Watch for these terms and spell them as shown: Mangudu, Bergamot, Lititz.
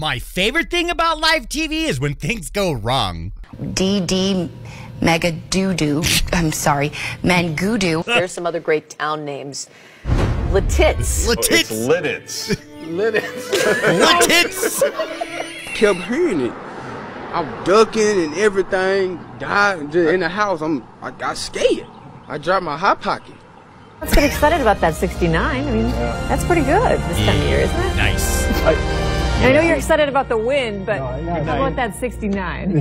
My favorite thing about live TV is when things go wrong. DD Megadoodoo. I'm sorry, Mangudu. There's some other great town names. Lititz. Lititz. Oh, it's Lititz. Lititz. Lititz. Kept hearing it. I'm ducking and everything. Died in the house. I got scared. I dropped my hot pocket. Let's get excited about that 69. I mean, that's pretty good this time of year, isn't it? Nice. I know you're excited about the win, but how about that 69?